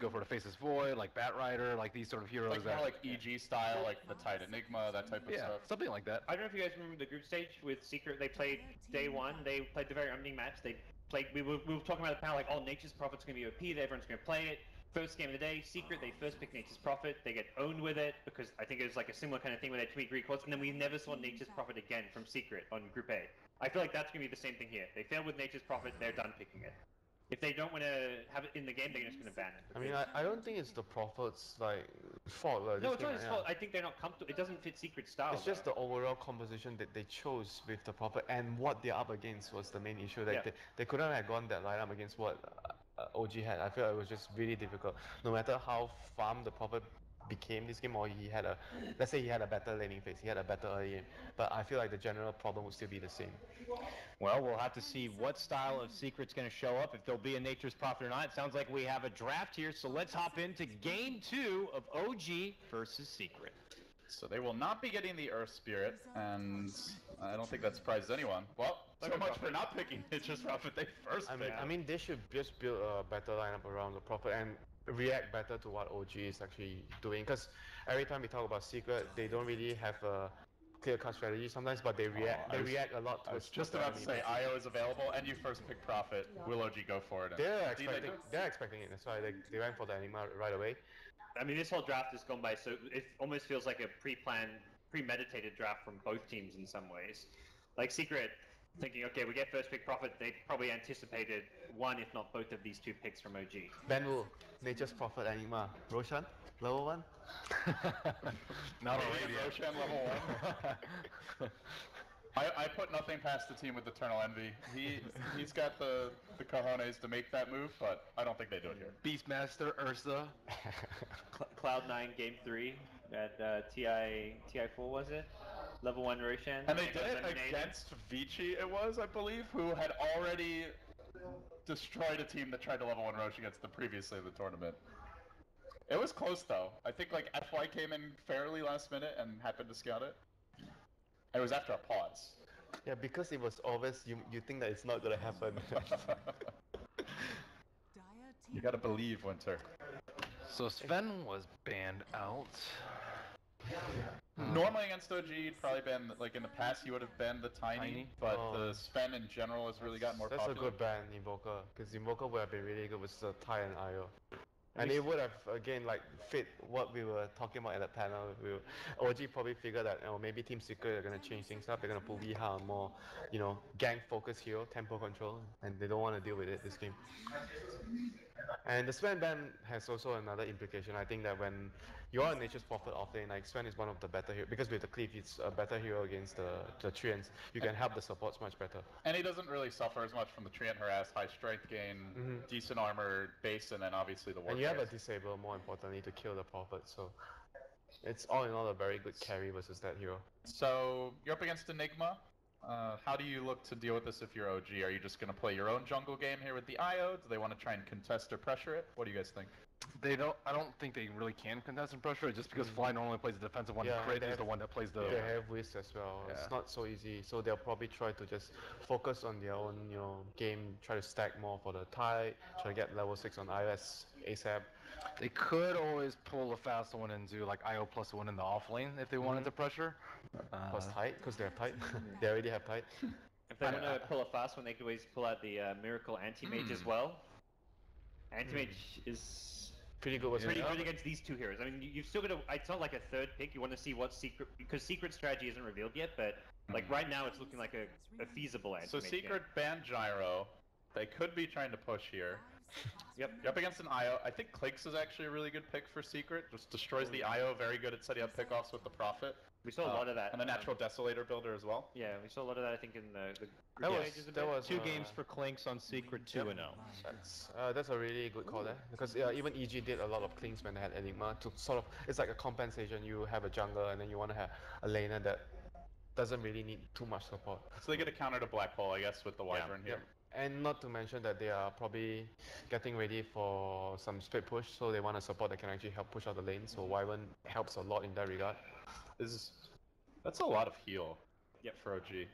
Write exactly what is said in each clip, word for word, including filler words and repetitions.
go for the Faceless Void, like Batrider, like these sort of heroes. Like that... more like E G style, like the Tide Enigma, that type of yeah, stuff. Something like that. I don't know if you guys remember the group stage with Secret. They played day one. They played the very opening match. They played. We were, we were talking about the power, like, oh, Nature's Prophet's going to be O P. Everyone's going to play it. First game of the day, Secret, they first pick Nature's Prophet, they get owned with it, because I think it was like a similar kind of thing with their two-week records, and then we never saw Nature's Prophet again from Secret on Group A. I feel like that's going to be the same thing here. They failed with Nature's Prophet, they're done picking it. If they don't want to have it in the game, they're just going to ban it. I mean, I, I don't think it's the Prophet's, like, fault, though. No, it's not his fault. I think they're not comfortable. It doesn't fit Secret's style. It's just the overall composition that they chose with the Prophet, and what they're up against was the main issue. Like, yeah. they, they couldn't have gone that line up against what... O G had. I feel like it was just really difficult. No matter how farm the Prophet became this game, or he had a, let's say he had a better laning phase, he had a better early game, but I feel like the general problem would still be the same. Well, we'll have to see what style of Secret's going to show up, if there'll be a Nature's Prophet or not. It sounds like we have a draft here, so let's hop into game two of O G versus Secret. So they will not be getting the Earth Spirit, and I don't think that surprises anyone. Well, so much for not picking Nature's Prophet, they first picked. I mean, I mean, they should just build a better lineup around the Prophet and react better to what O G is actually doing. Because every time we talk about Secret, they don't really have a clear-cut strategy sometimes, but they react. Oh, they was, react a lot. To I was just about to say, I O is available, and you first pick Prophet. Will O G go for it? They're expecting. They they're expecting it. That's why they, they went for the Enigma right away. I mean, this whole draft has gone by, so it almost feels like a pre-planned, premeditated draft from both teams in some ways. Like Secret, thinking, okay, we get first pick Prophet, they probably anticipated one, if not both of these two picks from O G. Ben Wu, Nature's Prophet, Enigma. Roshan, level one? Not already, Roshan, level one. I, I put nothing past the team with Eternal Envy. He, he's got the, the cojones to make that move, but I don't think they do it here. Beastmaster, Ursa. Cloud nine, Game three, at uh, T I four, was it? Level one Roshan. And they did it against Vici, it was, I believe, who had already destroyed a team that tried to level one Roche against them previously in the tournament. It was close, though. I think, like, F Y came in fairly last minute and happened to scout it. It was after a pause. Yeah, because it was obvious, you, you think that it's not going to happen. You got to believe, Winter. So Sven was banned out. Hmm. Normally against O G, you'd probably been, like in the past, you would have been the Tiny, Tiny? but oh. the Sven in general has really gotten more that's popular. That's a good ban, Invoker, because Invoker would have been really good with the Tide and I O. And it would have, again, like, fit what we were talking about at the panel. We were, O G probably figured that, oh, maybe Team Secret are going to change things up. They're going to pull w thirty-three haa more, you know, gang-focused hero, tempo control, and they don't want to deal with it this game. And the Sven ban has also another implication. I think that when you're a Nature's Prophet often, like, Sven is one of the better heroes. Because with the Cleave, it's a better hero against the, the Treants. You can help the supports much better. And he doesn't really suffer as much from the Treant harass, high strength gain, mm-hmm. decent armor, base, and then obviously the warfare. You have a disable, more importantly, to kill the Prophet, so it's all in all a very good carry versus that hero. So you're up against Enigma. Uh, how do you look to deal with this if you're O G? Are you just going to play your own jungle game here with the I O? Do they want to try and contest or pressure it? What do you guys think? They don't. I don't think they really can contest and pressure it, just because Fly normally plays the defensive one. Yeah, Crit is the one that plays the. They have whiffs as well. Yeah. It's not so easy, so they'll probably try to just focus on their own, you know, game. Try to stack more for the Tide. Try to get level six on I O S ASAP. They could always pull a fast one and do like I O plus one in the off lane if they wanted mm-hmm. to pressure. Uh, plus Tide, because they have Tide. They already have Tide. If they want to pull a fast one, they could always pull out the uh, Miracle Anti-Mage mm. as well. Anti-Mage mm. is. Pretty good. Was yeah. pretty good against these two heroes. I mean, you've still got to. It's not like a third pick. You want to see what Secret, because Secret strategy isn't revealed yet. But like right now, it's looking like a, a feasible anti-mage. So Secret banned Gyro. They could be trying to push here. Yep. You're up against an I O. I think Klinkz is actually a really good pick for Secret. Just destroys the I O. Very good at setting up pickoffs with the Prophet. We saw a uh, lot of that. And the Natural um, Desolator builder as well. Yeah, we saw a lot of that, I think, in the... the that was, that was, two uh, games for Klinkz on Secret two and oh. Yep. That's, uh, that's a really good call there. Because uh, even E G did a lot of Klinkz when they had Enigma to sort of... It's like a compensation. You have a jungler and then you want to have a laner that doesn't really need too much support. So they get a counter to Black Hole, I guess, with the Wyvern yeah. here. Yep. And not to mention that they are probably getting ready for some split push, so they want a support that can actually help push out the lane, so Wyvern helps a lot in that regard. This is, that's a lot of heal yep. for O G.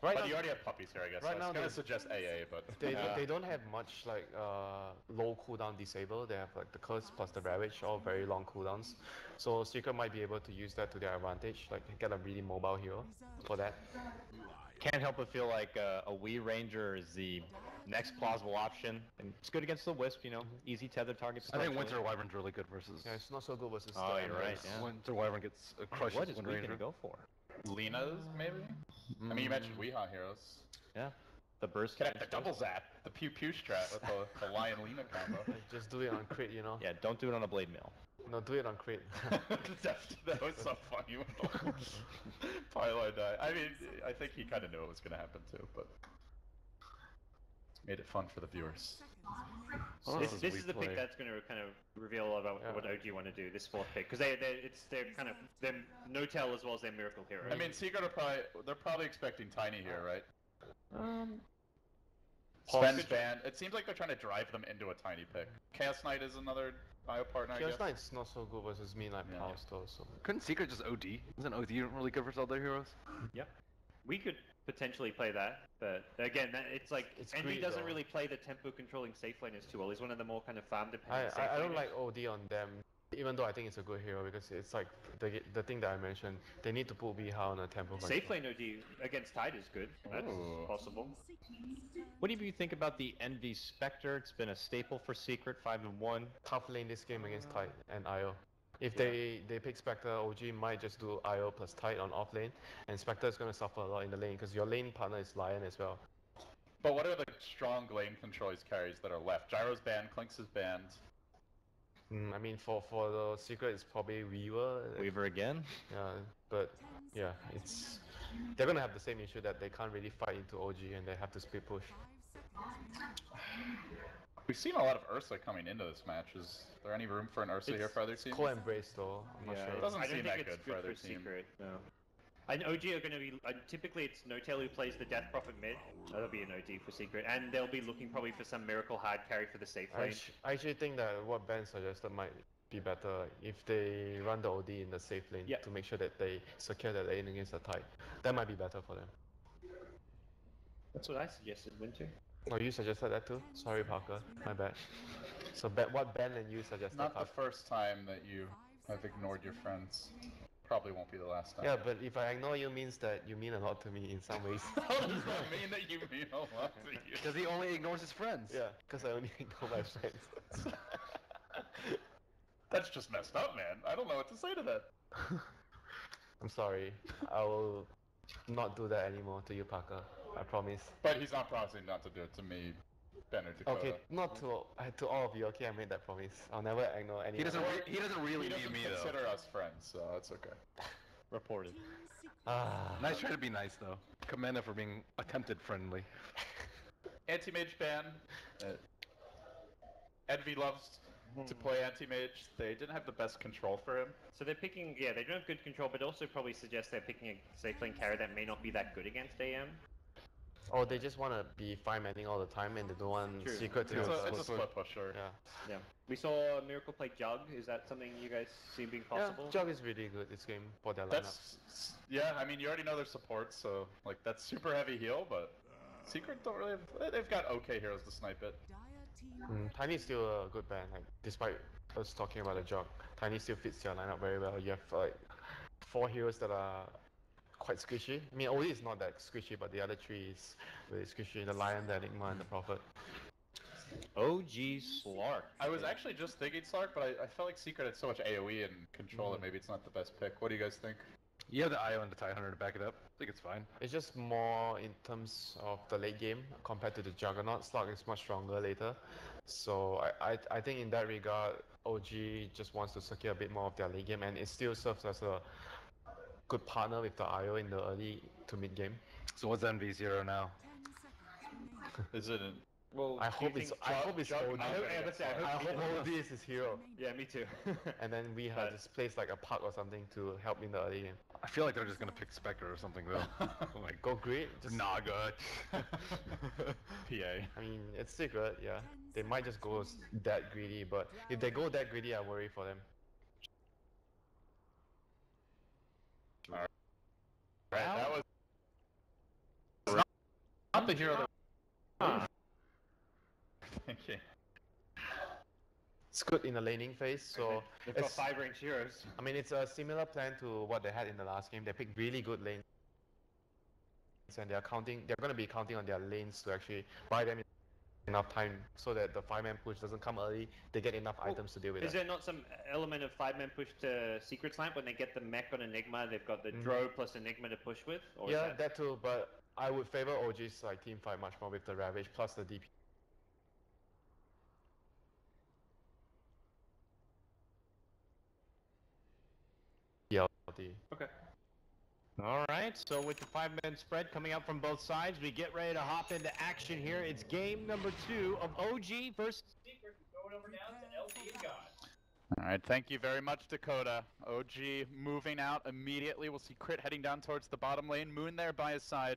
Right but now, you already have puppies here, I guess. Right now, I was gonna suggest A A, but they yeah. they don't have much like uh, low cooldown disable. They have like the curse plus the ravage, all very long cooldowns. So Secret might be able to use that to their advantage, like get a really mobile hero for that. Can't help but feel like uh, a Wii Ranger is the next plausible option. And it's good against the Wisp, you know, easy tether target. I think Winter Wyvern's really good versus. Yeah, it's not so good versus. Oh, you're right. Yeah. Winter Wyvern gets a crush. What is Winter Ranger go for? Lena's maybe. Mm. I mean, you mentioned w thirty-three haa heroes. Yeah, the burst. Can have the double zap, the pew pew strat with the, the Lion Lena combo. Just do it on crit, you know. Yeah, don't do it on a blade mill. No, do it on crit. That was so funny when the Pieliedie died. I mean, I think he kind of knew it was gonna happen too, but made it fun for the viewers. So this this is the play. pick that's going to kind of reveal about yeah. what O G want to do. This fourth pick, because they they it's they're kind of them No-Tail as well as their Miracle hero. I mean, Secret are probably they're probably expecting Tiny here, right? Um. Ben's ban. It seems like they're trying to drive them into a Tiny pick. Chaos Knight is another I O partner. Chaos I guess. Knight's not so good versus me like yeah. Pals though. So couldn't Secret just O D? Isn't O D really good versus other heroes? Yeah. We could potentially play that, but again, that, it's like it's Envy great, doesn't though. really play the tempo controlling safe laners too well. He's one of the more kind of farm dependent. I, I, I don't like O D on them, even though I think it's a good hero because it's like the the thing that I mentioned. They need to put w thirty-three haa on a tempo. Safe lane O D against Tide is good. That's Ooh. possible. What do you think about the Envy Spectre? It's been a staple for Secret, five and one. Tough lane this game against Tide and I O. If yeah. they, they pick Spectre, O G might just do I O plus Tide on off lane, and Spectre is going to suffer a lot in the lane because your lane partner is Lion as well. But what are the strong lane controls carries that are left? Gyro's banned, Klinkz is banned. Mm, I mean, for, for the Secret, it's probably Weaver. Weaver again? Yeah, but yeah, it's they're going to have the same issue that they can't really fight into O G and they have to split push. We've seen a lot of Ursa coming into this match. Is there any room for an Ursa it's here for other teams? Co-embrace though. I'm not yeah, sure. It doesn't I seem that good, good for other teams. No. And O G are going to be. Uh, typically, it's No-Tail who plays the Death Prophet mid. That'll be an O D for Secret, and they'll be looking probably for some Miracle hard carry for the safe lane. I, I actually think that what Ben suggested might be better if they run the O D in the safe lane yeah. to make sure that they secure the lane against the Tide. That might be better for them. That's what I suggested, Winter. Oh, you suggested that too? Sorry, Parker. My bad. So, what Ben and you suggested? Not Parker. The first time that you have ignored your friends. Probably won't be the last time. Yeah, but if I ignore you, means that you mean a lot to me in some ways. How does that mean that you mean a lot to you? Because he only ignores his friends. Yeah, because I only ignore my friends. That's just messed up, man. I don't know what to say to that. I'm sorry. I will not do that anymore to you, Parker. I promise. But he's not promising not to do it to me, Ben or Dakota. Okay, not to uh, to all of you. Okay, I made that promise. I'll never ignore anyone. He doesn't. He doesn't really need me though. He doesn't consider us friends, so that's okay. Reported. Ah, nice try to be nice though. Commend him for being attempted friendly. Anti-mage ban. Uh, Envy loves to play anti-mage. They didn't have the best control for him. So they're picking. Yeah, they don't have good control, but also probably suggest they're picking a safe lane carry that may not be that good against A M. Or they just want to be five-manning all the time and they don't want True. Secret to... It's a, it's a split pusher. Yeah. yeah. We saw Miracle play Jug. Is that something you guys see being possible? Yeah, Jug is really good this game for their lineup. Yeah, I mean, you already know their support, so like that's super heavy heal, but Secret don't really have... They've got okay heroes to snipe it. Mm, Tiny's still a good ban, like, despite us talking about the Jug. Tiny still fits your lineup very well. You have like four heroes that are... quite squishy. I mean, O D is not that squishy, but the other three is really squishy. The Lion, the Enigma, and the Prophet. O G Slark. I was actually just thinking Slark, but I, I felt like Secret had so much AoE and control mm. that maybe it's not the best pick. What do you guys think? You have the I O and the Tidehunter to back it up. I think it's fine. It's just more in terms of the late game compared to the Juggernaut. Slark is much stronger later. So I, I, I think in that regard, O G just wants to secure a bit more of their late game, and it still serves as a good partner with the I O in the early to mid game. So what's N V zero now? Is it an... Well, I hope it's I hope it's O D. I hope O D is his hero. Yeah, me too. And then we have this place like a park or something to help in the early game. I feel like they're just gonna pick Spectre or something though. Like go great, just Naga. P A. I mean, it's Secret, yeah. They might just go that greedy, but if they go that greedy, I worry for them. Alright, that was up in your other. Ah. Thank you. It's good in the laning phase, so... They've got five range heroes. I mean, it's a similar plan to what they had in the last game. They picked really good lanes. And they're counting, they're going to be counting on their lanes to actually buy them enough time so that the five-man push doesn't come early. They get enough well, items to deal with. Is that. there not some element of five-man push to Secret's lamp when they get the mech on Enigma, they've got the mm-hmm. Drow plus Enigma to push with? Or yeah, that... that too, but I would favor O G's like team fight much more with the Ravage plus the D P. Okay. Alright, so with the five-man spread coming up from both sides, we get ready to hop into action here. It's game number two of O G versus Secret. Going over now to L T and God. Alright, thank you very much, Dakota. O G moving out immediately. We'll see Crit heading down towards the bottom lane. Moon there by his side.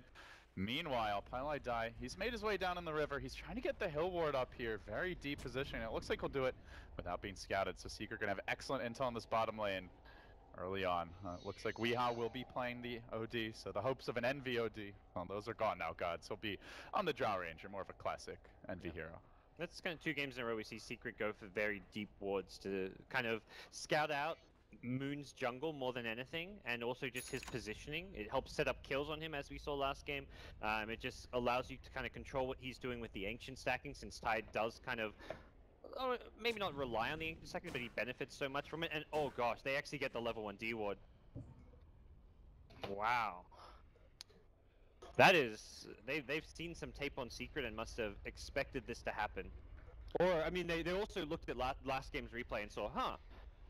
Meanwhile, Pieliedie, he's made his way down in the river. He's trying to get the hill ward up here. Very deep position. It looks like he'll do it without being scouted. So Secret gonna have excellent intel on this bottom lane. Early on, uh, it looks like w thirty-three haa will be playing the O D, so the hopes of an Envy O D, well, those are gone now, God, so he'll be on the Drow Ranger, more of a classic Envy yeah. hero. That's kind of two games in a row we see Secret go for very deep wards to kind of scout out Moon's jungle more than anything, and also just his positioning. It helps set up kills on him, as we saw last game. Um, it just allows you to kind of control what he's doing with the Ancient stacking, since Tide does kind of... Oh, maybe not rely on the Ancient second, but he benefits so much from it. And oh gosh, they actually get the level one D ward. Wow. That is... They, they've seen some tape on Secret and must have expected this to happen. Or, I mean, they, they also looked at la last game's replay and saw, huh,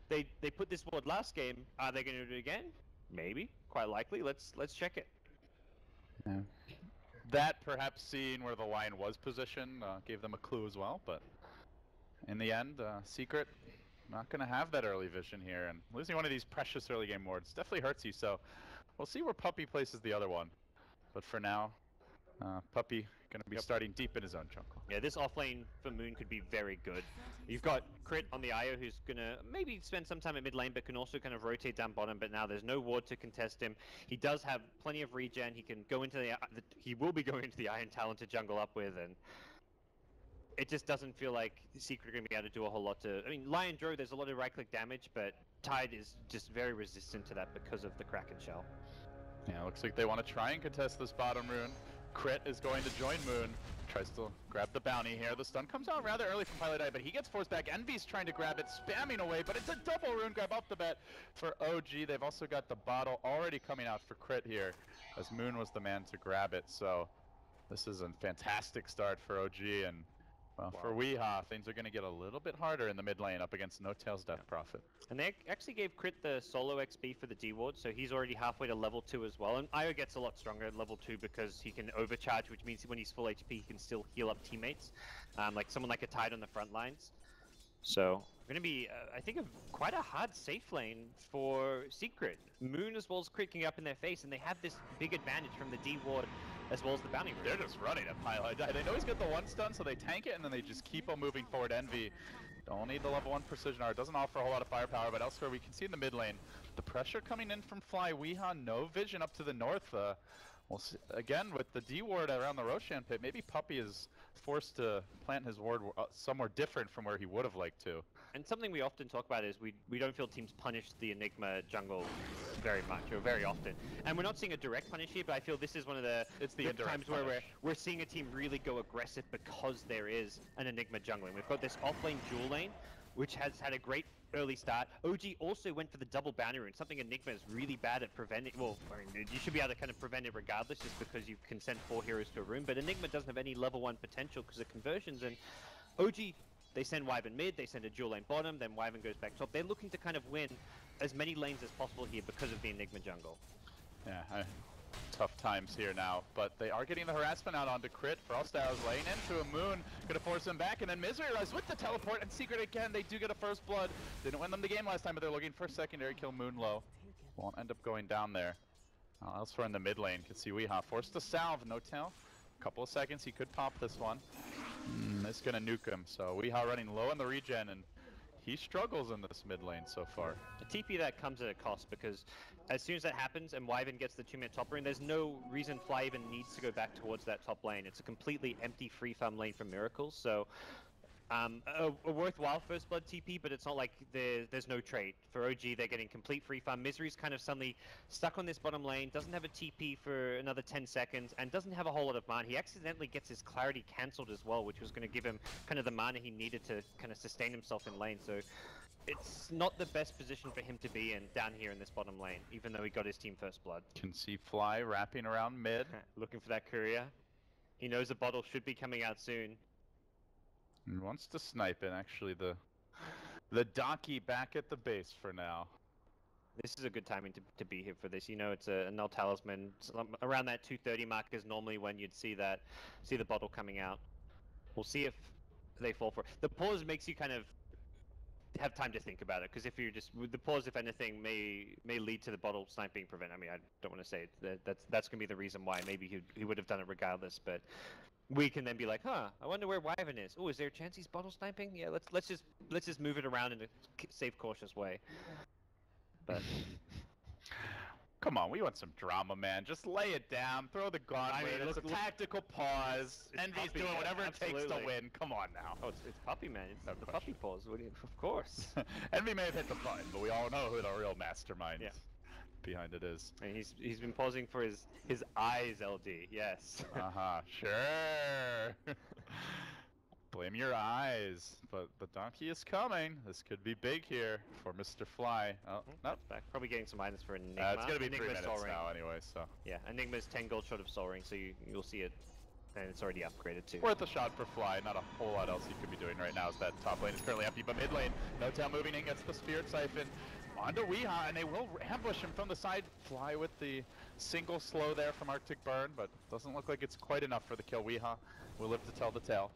they, they put this ward last game. Are they going to do it again? Maybe. Quite likely. Let's, let's check it. Yeah. That, perhaps seeing where the Lion was positioned, uh, gave them a clue as well, but... In the end, uh, Secret not going to have that early vision here, and losing one of these precious early game wards definitely hurts you, so we'll see where Puppey places the other one. But for now, uh, Puppey going to be yep. starting deep in his own jungle. Yeah, this offlane for Moon could be very good. You've got Crit on the I O who's going to maybe spend some time at mid lane, but can also kind of rotate down bottom, but now there's no ward to contest him. He does have plenty of regen. He can go into the... the he will be going into the Iron Talon to jungle up with, and... It just doesn't feel like Secret are going to be able to do a whole lot to... I mean, Lion Drow, there's a lot of right-click damage, but Tide is just very resistant to that because of the Kraken Shell. Yeah, looks like they want to try and contest this bottom rune. Crit is going to join Moon. Tries to grab the bounty here. The stun comes out rather early from Pieliedie, but he gets forced back. Envy's trying to grab it, spamming away, but it's a double rune grab off the bat for O G. They've also got the bottle already coming out for Crit here, as Moon was the man to grab it, so... This is a fantastic start for O G, and... Well, wow. For w thirty-three haa, things are going to get a little bit harder in the mid lane up against No-Tail's Death Prophet. And they actually gave Crit the solo X P for the D ward, so he's already halfway to level two as well. And I O gets a lot stronger at level two because he can overcharge, which means when he's full H P, he can still heal up teammates, um, like someone like a Tide on the front lines. So, going to be, uh, I think, a, quite a hard safe lane for Secret. Moon as well as Crit up in their face, and they have this big advantage from the D ward as well as the bounty room. They're just running at Pieliedie. They know he's got the one stun, so they tank it, and then they just keep on moving forward. Envy, don't need the level one precision R. It doesn't offer a whole lot of firepower, but elsewhere we can see in the mid lane, the pressure coming in from Fly. w thirty-three haa, no vision up to the north. Uh, We'll see, again, with the D ward around the Roshan pit, maybe Puppey is forced to plant his ward uh, somewhere different from where he would have liked to. And something we often talk about is we, we don't feel teams punish the Enigma jungle very much, or very often. And we're not seeing a direct punish here, but I feel this is one of the, it's the indirect times punish. where we're, we're seeing a team really go aggressive because there is an Enigma jungling. We've got this offlane dual lane, which has had a great early start. O G also went for the double bounty rune, something Enigma is really bad at preventing. Well, I mean, you should be able to kind of prevent it regardless, just because you can send four heroes to a room, but Enigma doesn't have any level one potential because of conversions, and O G, they send Wyvern mid, they send a dual lane bottom, then Wyvern goes back top. They're looking to kind of win as many lanes as possible here because of the Enigma jungle. Yeah, I, tough times here now, but they are getting the harassment out onto Crit. Frostow's laying into a Moon, gonna force him back, and then Misery arrives with the teleport, and Secret again, they do get a first blood. Didn't win them the game last time, but they're looking for a secondary kill. Moon low, won't end up going down there. Uh, elsewhere in the mid lane, can see w thirty-three haa forced to salve No-Tail. Couple of seconds, he could pop this one. Mm, it's gonna nuke him, so w thirty-three haa running low on the regen, and he struggles in this mid lane so far. A T P that comes at a cost, because as soon as that happens and Wyvern gets the two-minute top lane, there's no reason Fly even needs to go back towards that top lane. It's a completely empty free farm lane for Miracles, so um, a, a worthwhile First Blood T P, but it's not like there, there's no trade. For O G, they're getting complete free farm. Misery's kind of suddenly stuck on this bottom lane, doesn't have a T P for another ten seconds, and doesn't have a whole lot of mana. He accidentally gets his Clarity cancelled as well, which was going to give him kind of the mana he needed to kind of sustain himself in lane, so it's not the best position for him to be in down here in this bottom lane, even though he got his team First Blood. Can see Fly wrapping around mid. Looking for that courier. He knows the bottle should be coming out soon. And wants to snipe in, actually, the the donkey back at the base for now. This is a good timing to, to be here for this. You know, it's a, a null talisman. Some, around that two thirty mark is normally when you'd see that, see the bottle coming out. We'll see if they fall for it. The pause makes you kind of have time to think about it, because if you're just, the pause, if anything, may may lead to the bottle snipe being prevented. I mean, I don't want to say that that's that's going to be the reason why. Maybe he, he would have done it regardless, but we can then be like, huh, I wonder where Wyvern is. Oh, is there a chance he's bottle sniping? Yeah, let's let's just let's just move it around in a safe, cautious way. But come on, we want some drama, man. Just lay it down, throw the gauntlet. I mean, it's a tactical pause. Envy's doing whatever it takes to win. Come on now. Oh, it's, it's Puppy, man. It's the Puppy pause, wouldn't you? Of course. Envy may have hit the button, but we all know who the real mastermind yeah. behind it is. And he's he's been pausing for his his eyes, L D. Yes. uh huh. Sure. Blame your eyes. But the donkey is coming. This could be big here for Mister Fly. Oh, mm-hmm. no. Back. Probably getting some minus for Enigma. Uh, it's going to be Enigma's three minutes now anyway, so. Yeah, Enigma's ten gold short of Soul Ring, so you, you'll see it. And it's already upgraded too. Worth a shot for Fly. Not a whole lot else he could be doing right now, as that top lane is currently empty. But mid lane, No-Tail moving in, gets the Spirit Siphon onto w thirty-three haa, and they will ambush him from the side. Fly with the single slow there from Arctic Burn, but doesn't look like it's quite enough for the kill. w thirty-three haa will live to tell the tale.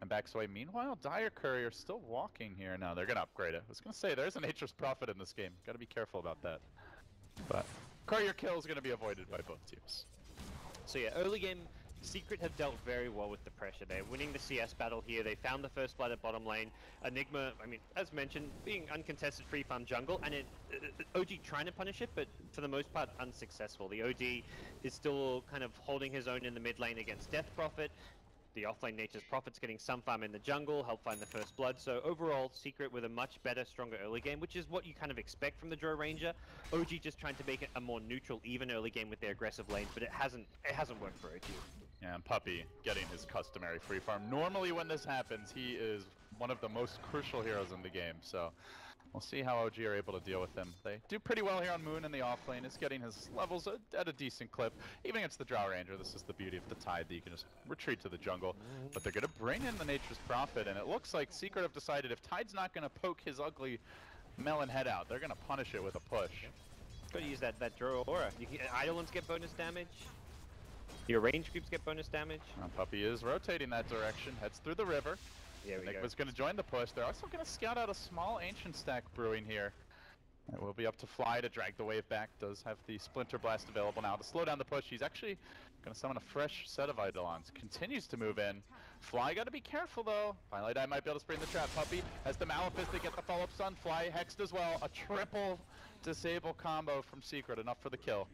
And backs away. Meanwhile, Dire Courier still walking here. Now they're gonna upgrade it. I was gonna say there's a Nature's Prophet in this game. Gotta be careful about that. But Courier kill is gonna be avoided by both teams. So yeah, early game, Secret have dealt very well with the pressure. They're winning the C S battle here. They found the First Blood at bottom lane. Enigma, I mean, as mentioned, being uncontested free farm jungle, and it, uh, O G trying to punish it, but for the most part unsuccessful. The O D is still kind of holding his own in the mid lane against Death Prophet. The offlane Nature's Prophet's getting some farm in the jungle, help find the First Blood. So overall, Secret with a much better, stronger early game, which is what you kind of expect from the Drow Ranger. O G just trying to make it a more neutral, even early game with their aggressive lanes, but it hasn't it hasn't worked for O G. Yeah, and Puppy getting his customary free farm. Normally when this happens, he is one of the most crucial heroes in the game, so we'll see how O G are able to deal with him. They do pretty well here on Moon in the offlane. Is getting his levels at a decent clip. Even against the Drow Ranger, this is the beauty of the Tide, that you can just retreat to the jungle. But they're going to bring in the Nature's Prophet, and it looks like Secret have decided if Tide's not going to poke his ugly melon head out, they're going to punish it with a push. Gotta use that, that Drow aura. You can, Eidolons get bonus damage. Your range creeps get bonus damage. Well, Puppy is rotating that direction, heads through the river. Yeah, Enigma's going to join the push. They're also going to scout out a small Ancient stack brewing here. It will be up to Fly to drag the wave back. Does have the Splinter Blast available now to slow down the push. He's actually going to summon a fresh set of Eidolons. Continues to move in. Fly got to be careful though. Finally, I might be able to spring the trap. Puppy has the Malefist to get the follow-up stun. Fly hexed as well. A triple disable combo from Secret, enough for the kill.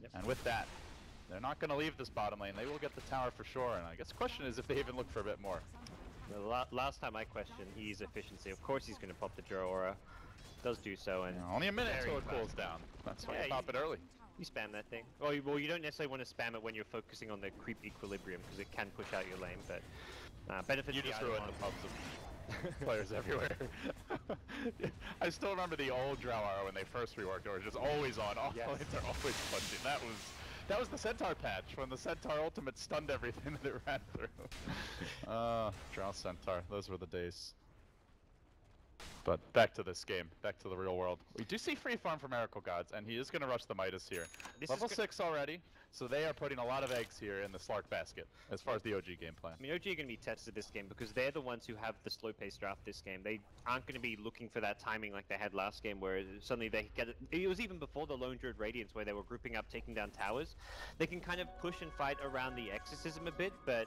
Yep. And with that, they're not going to leave this bottom lane. They will get the tower for sure, and I guess the question is if they even look for a bit more. The la last time I questioned his efficiency, of course he's going to pop the Drow Aura. Does do so, and yeah, only a minute until it cools down. That's why yeah, you pop you, it early. You spam that thing. Well you, well, you don't necessarily want to spam it when you're focusing on the creep equilibrium, because it can push out your lane, but uh, benefits you the just ruined the pubs of players everywhere. I still remember the old Drow Aura when they first reworked, or just always on. All yes. lanes are always punching. That was. That was the Centaur patch, when the Centaur ultimate stunned everything that it ran through. uh, Drow Centaur, those were the days. But back to this game, back to the real world. We do see free farm for Miracle Gods, and he is going to rush the Midas here. This Level six already, so they are putting a lot of eggs here in the Slark basket, as far as the O G game plan. I mean, O G are going to be tested this game, because they're the ones who have the slow-paced draft this game. They aren't going to be looking for that timing like they had last game, where suddenly they get it. It was even before the Lone Druid Radiance, where they were grouping up, taking down towers. They can kind of push and fight around the Exorcism a bit, but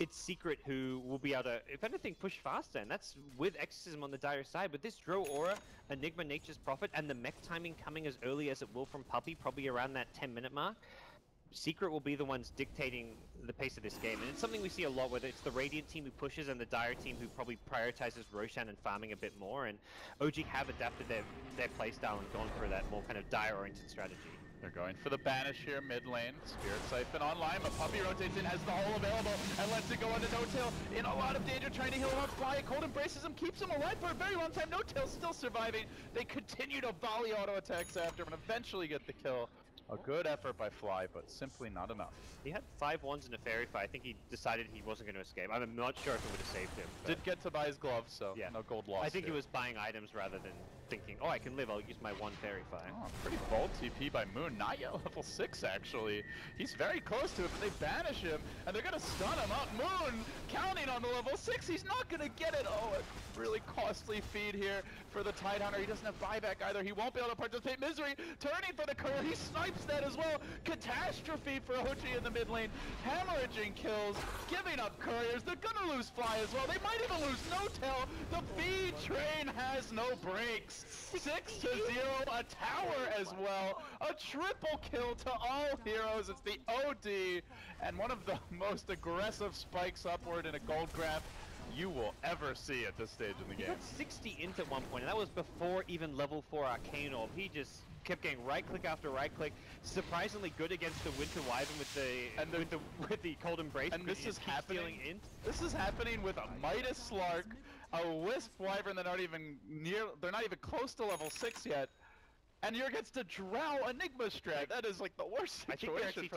it's Secret who will be able to, if anything, push faster, and that's with Exorcism on the dire side. But this Drow Aura, Enigma, Nature's Prophet, and the mech timing coming as early as it will from Puppey, probably around that ten minute mark, Secret will be the ones dictating the pace of this game. And it's something we see a lot, whether it's the Radiant team who pushes and the Dire team who probably prioritizes Roshan and farming a bit more, and O G have adapted their, their playstyle and gone for that more kind of Dire-oriented strategy. They're going for the Banish here, mid lane. Spirit Siphon online, but Puppey rotates in, has the hole available, and lets it go on to No-Tail. In a lot of danger, trying to heal him up. Fly, Cold Embraces him, keeps him alive for a very long time. No-Tail still surviving. They continue to volley auto attacks after him and eventually get the kill. A good effort by Fly, but simply not enough. He had five wands in a fairy fight. I think he decided he wasn't going to escape. I'm not sure if it would have saved him. Did get to buy his gloves, so yeah. No gold lost. I think here. He was buying items rather than thinking, oh, I can live, I'll use my one fairy fight. Oh, pretty bold T P by Moon. Not yet level six, actually. He's very close to it, but they banish him, and they're going to stun him up. Moon counting on the level six. He's not going to get it. Oh, a really costly feed here for the Tidehunter. He doesn't have buyback either. He won't be able to participate. Misery turning for the curl. He sniped that as well. Catastrophe for O G in the mid lane, hemorrhaging kills, giving up couriers. They're gonna lose Fly as well. They might even lose No-Tail. The feed train has no brakes. Six to zero, a tower as well. A triple kill to all heroes. It's the O D and one of the most aggressive spikes upward in a gold graph you will ever see at this stage in the game. He got sixty int at one point, and that was before even level four Arcane Orb. He just kept getting right click after right click. Surprisingly good against the Winter Wyvern with the and the, with the with the Cold Embrace. And this is happening. Int. This is happening with a Midas Slark, a Wisp Wyvern that aren't even near. They're not even close to level six yet. And you're against a Drow Enigma strat. That is like the worst situation. I think they're actually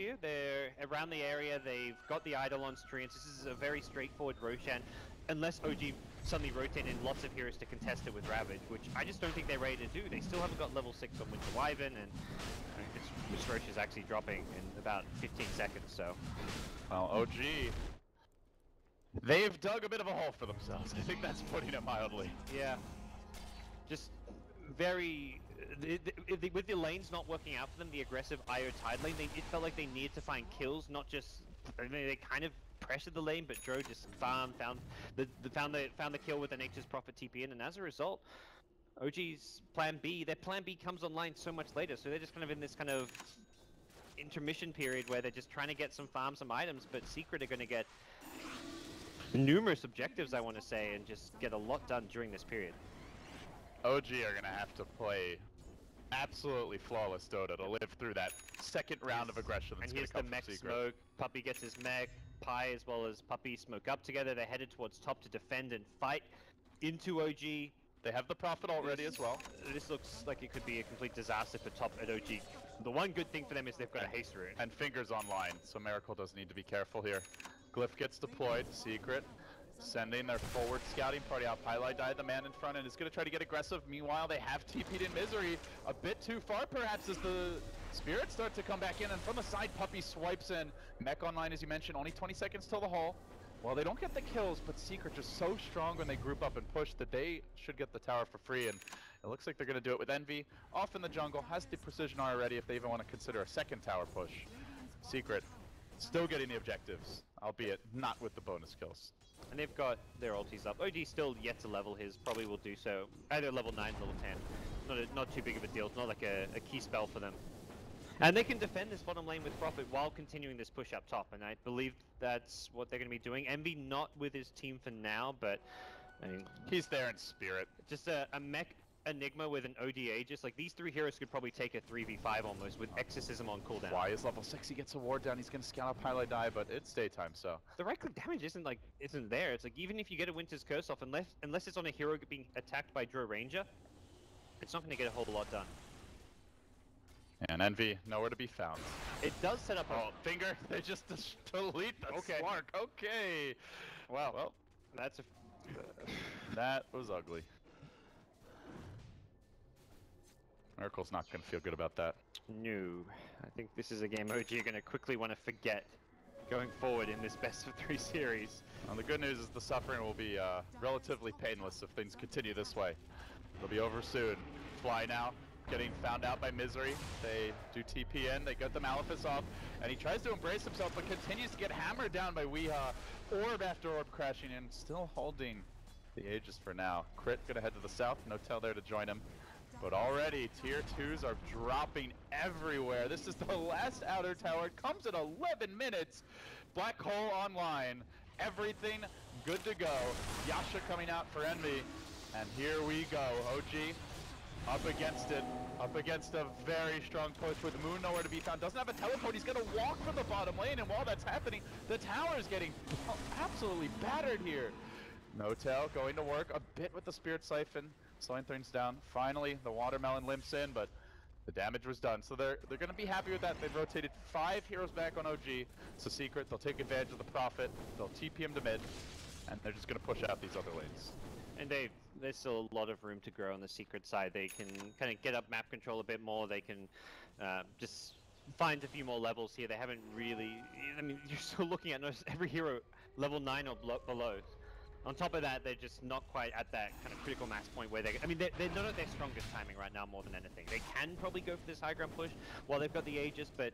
taking Roshan. They're around the area. They've got the Eidolon Treants. This is a very straightforward Roshan, unless O G suddenly rotated in lots of heroes to contest it with Ravage, which I just don't think they're ready to do. They still haven't got level six on Winter Wyvern, and this Roshan's actually dropping in about fifteen seconds. So, well, O G. They've dug a bit of a hole for themselves. I think that's putting it mildly. Yeah. Just very. The, the, the, with the lanes not working out for them, the aggressive I O Tide lane, they, it felt like they needed to find kills, not just. I mean, they kind of pressured the lane, but Drow just farmed, found the, the found the found the kill with the Nature's Prophet T P in, and as a result, O G's plan B, their plan B comes online so much later, so they're just kind of in this kind of intermission period where they're just trying to get some farm, some items, but Secret are going to get numerous objectives, I want to say, and just get a lot done during this period. O G are going to have to play absolutely flawless Dota to live through that second round of aggression that's going to come from Secret. And here's the mech smoke. Puppey gets his mech. Pi as well as Puppey smoke up together. They're headed towards top to defend and fight into O G. They have the Prophet already as well. This looks like it could be a complete disaster for top at O G. The one good thing for them is they've got and, a haste rune. And Fingers online, so Miracle does need to be careful here. Glyph gets deployed. Secret sending their forward scouting party out. Pieliedie died the man in front and is going to try to get aggressive. Meanwhile, they have T P'd in Misery. A bit too far, perhaps, as the spirits start to come back in. And from the side, Puppey swipes in. Mech online, as you mentioned, only twenty seconds till the hull. Well, they don't get the kills, but Secret just so strong when they group up and push that they should get the tower for free. And it looks like they're going to do it with Envy. Off in the jungle, has the precision R already if they even want to consider a second tower push. Secret still getting the objectives, albeit not with the bonus kills. And they've got their ultis up. O D still yet to level his, probably will do so. Either level nine, level ten. Not a, not too big of a deal, it's not like a, a key spell for them. And they can defend this bottom lane with Prophet while continuing this push up top, and I believe that's what they're going to be doing. Envy not with his team for now, but I mean, he's there in spirit. Just a, a mech Enigma with an O D A, just like these three heroes could probably take a three v five almost with Exorcism on cooldown. Why is level six? He gets a ward down. He's gonna scout out Pieliedie, but it's daytime, so the right click damage isn't like isn't there. It's like even if you get a Winter's Curse off, unless unless it's on a hero being attacked by Drow Ranger, it's not gonna get a whole lot done. And Envy nowhere to be found. It does set up a oh, finger. They just delete the okay. Slark. Okay. Wow. Well, that's a that was ugly. Miracle's not going to feel good about that. No. I think this is a game O G are going to quickly want to forget going forward in this best of three series. And the good news is the suffering will be uh, relatively painless if things continue this way. It'll be over soon. Fly now getting found out by Misery. They do T P in, they get the Malefus off, and he tries to embrace himself, but continues to get hammered down by w thirty-three haa. Orb after orb crashing in, still holding the Aegis for now. Crit gonna head to the south, No-Tail there to join him. But already, tier twos are dropping everywhere. This is the last outer tower. It comes in eleven minutes. Black Hole online. Everything good to go. Yasha coming out for Envy. And here we go. O G up against it. Up against a very strong push with Moon nowhere to be found. Doesn't have a teleport. He's going to walk from the bottom lane. And while that's happening, the tower is getting absolutely battered here. No-Tail going to work a bit with the Spirit Siphon. Slowing things down. Finally, the Watermelon limps in, but the damage was done. So they're they're going to be happy with that. They've rotated five heroes back on O G. So Secret, they'll take advantage of the Prophet. They'll T P him to mid, and they're just going to push out these other lanes. And they've, there's still a lot of room to grow on the Secret side. They can kind of get up map control a bit more. They can uh, just find a few more levels here. They haven't really... I mean, you're still looking at almost every hero level nine or below. On top of that, they're just not quite at that kind of critical mass point where they... I mean, they're, they're not at their strongest timing right now more than anything. They can probably go for this high ground push while they've got the Aegis, but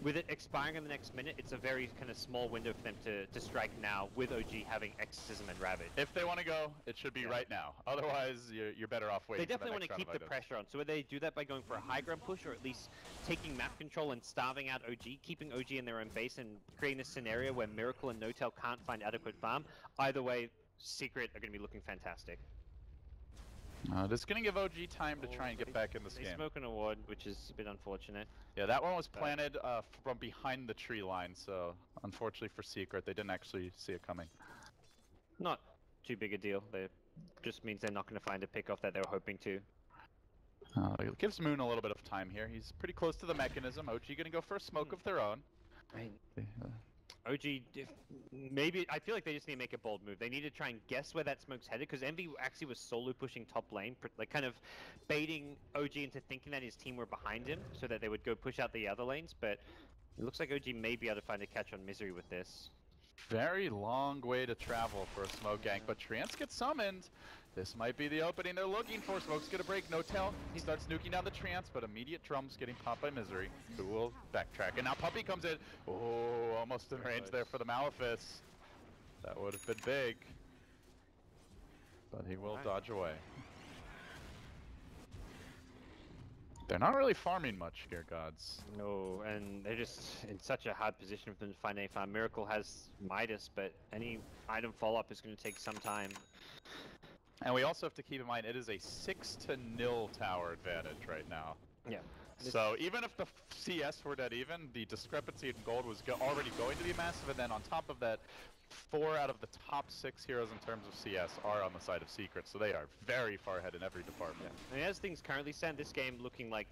with it expiring in the next minute, it's a very kind of small window for them to, to strike now with O G having Exorcism and Ravage. If they want to go, it should be yeah. right now. Otherwise, you're, you're better off waiting. They definitely want to keep the pressure on. So whether they do that by going for a high ground push or at least taking map control and starving out O G, keeping O G in their own base and creating a scenario where Miracle and No-Tail can't find adequate farm, either way, Secret are going to be looking fantastic. Uh, this is going to give O G time to try and get back in this game. They smoke an award, which is a bit unfortunate. Yeah, that one was planted uh, from behind the tree line, so unfortunately for Secret, they didn't actually see it coming. Not too big a deal. It just means they're not going to find a pickoff that they were hoping to. Uh, it gives Moon a little bit of time here. He's pretty close to the mechanism. O G going to go for a smoke hmm. of their own. I... O G, if maybe, I feel like they just need to make a bold move. They need to try and guess where that smoke's headed, because Envy actually was solo pushing top lane, like kind of baiting O G into thinking that his team were behind him, so that they would go push out the other lanes, but it looks like O G may be able to find a catch on Misery with this. Very long way to travel for a smoke gank, but Trance gets summoned. This might be the opening they're looking for. Smoke's gonna break. No-Tail, he starts nuking down the Trance, but immediate drums getting popped by Misery, who will backtrack. And now Puppey comes in. Oh, almost in range there for the Malefus. That would have been big. But he will dodge away. They're not really farming much here, gods. No, and they're just in such a hard position for them to find any farm. Miracle has Midas, but any item follow-up is going to take some time. And we also have to keep in mind, it is a six to nil tower advantage right now. Yeah. So even if the C S were dead even, the discrepancy in gold was go already going to be massive, and then on top of that, four out of the top six heroes in terms of C S are on the side of Secret, so they are very far ahead in every department. Yeah. And as things currently stand, this game looking like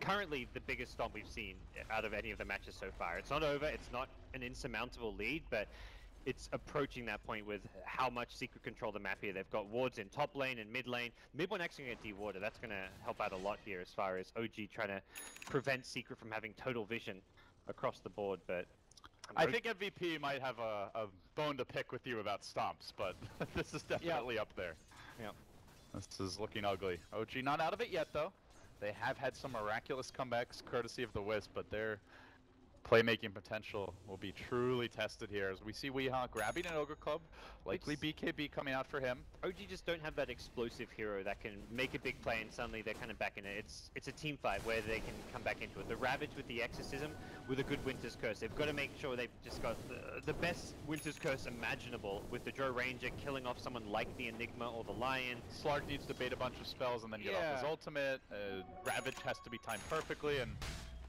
currently the biggest stomp we've seen out of any of the matches so far. It's not over, it's not an insurmountable lead, but it's approaching that point with how much Secret control the map here. They've got wards in top lane and mid lane. Mid one actually going to de-water. That's going to help out a lot here as far as O G trying to prevent Secret from having total vision across the board. But I think M V P might have a, a bone to pick with you about stomps, but this is definitely yeah. up there. Yeah. This is looking ugly. O G not out of it yet, though. They have had some miraculous comebacks courtesy of the Wisp, but they're... Playmaking potential will be truly tested here as we see w thirty-three haa grabbing an Ogre Club, likely B K B coming out for him. O G just don't have that explosive hero that can make a big play and suddenly they're kind of back in it. It's it's a team fight where they can come back into it. The Ravage with the Exorcism with a good Winter's Curse. They've got to make sure they've just got the, the best Winter's Curse imaginable with the Drow Ranger killing off someone like the Enigma or the Lion. Slark needs to bait a bunch of spells and then get yeah. off his ultimate. Uh, Ravage has to be timed perfectly and...